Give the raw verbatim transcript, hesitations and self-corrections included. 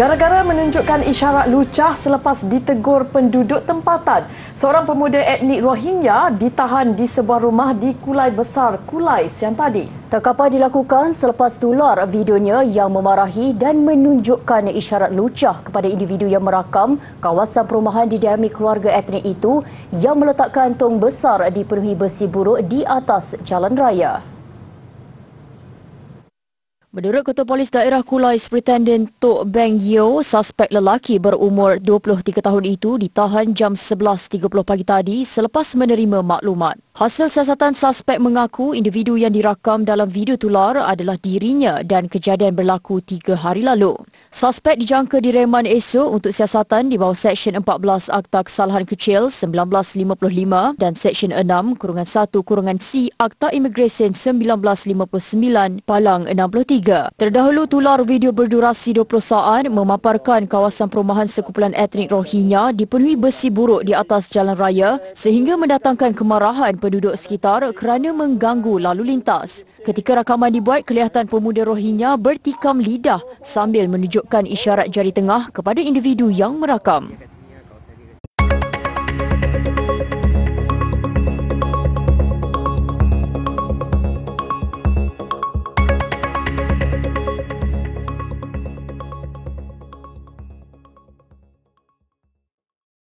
Gara-gara menunjukkan isyarat lucah selepas ditegur penduduk tempatan, seorang pemuda etnik Rohingya ditahan di sebuah rumah di Kulai Besar, Kulai siang tadi. Tangkapan dilakukan selepas tular videonya yang memarahi dan menunjukkan isyarat lucah kepada individu yang merakam kawasan perumahan didiami keluarga etnik itu yang meletakkan tong besar dipenuhi besi buruk di atas jalan raya. Menurut Ketua Polis Daerah Kulai Superintendent Tok Beng Yeo, suspek lelaki berumur dua puluh tiga tahun itu ditahan jam sebelas tiga puluh pagi tadi selepas menerima maklumat. Hasil siasatan suspek mengaku individu yang dirakam dalam video tular adalah dirinya dan kejadian berlaku tiga hari lalu. Suspek dijangka direman esok untuk siasatan di bawah Seksyen empat belas Akta Kesalahan Kecil seribu sembilan ratus lima puluh lima dan Seksyen enam satu C Akta Imigresen seribu sembilan ratus lima puluh sembilan Palang enam puluh tiga. Terdahulu tular video berdurasi dua puluh saat memaparkan kawasan perumahan sekumpulan etnik Rohingya dipenuhi besi buruk di atas jalan raya sehingga mendatangkan kemarahan penduduk sekitar kerana mengganggu lalu lintas. Ketika rakaman dibuat, kelihatan pemuda Rohingya bertikam lidah sambil menunjukkan isyarat jari tengah kepada individu yang merakam.